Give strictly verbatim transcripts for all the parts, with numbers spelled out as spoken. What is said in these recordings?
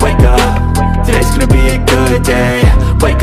Wake up, today's gonna be a good day. Wake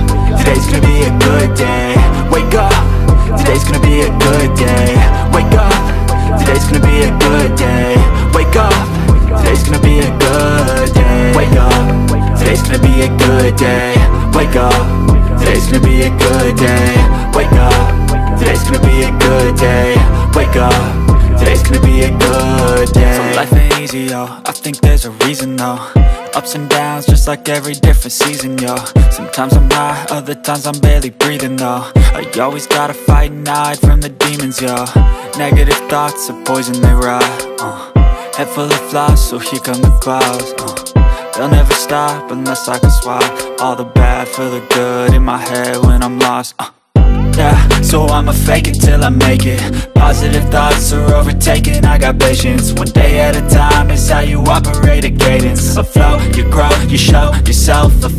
today's gonna be a good day. Wake up, today's gonna be a good day. Wake up, today's gonna be a good day. Wake up, today's gonna be a good day. Wake up, today's gonna be a good day. Wake up, today's gonna be a good day. Wake up, today's gonna be a good day. Wake up, today's gonna be a good day. So life ain't easy, yo, I think there's a reason though. Ups and downs, just like every different season, yo. Sometimes I'm high, other times I'm barely breathing, though. I always gotta fight and hide from the demons, yo. Negative thoughts are poison, they rot, uh. Head full of flies, so here come the clouds, uh. They'll never stop unless I can swap all the bad for the good in my head when I'm lost, uh. Yeah, so I'ma fake it till I make it. Positive thoughts are overtaken, I got patience. One day at a time is how you operate a cadence. A flow, you grow, you show yourself a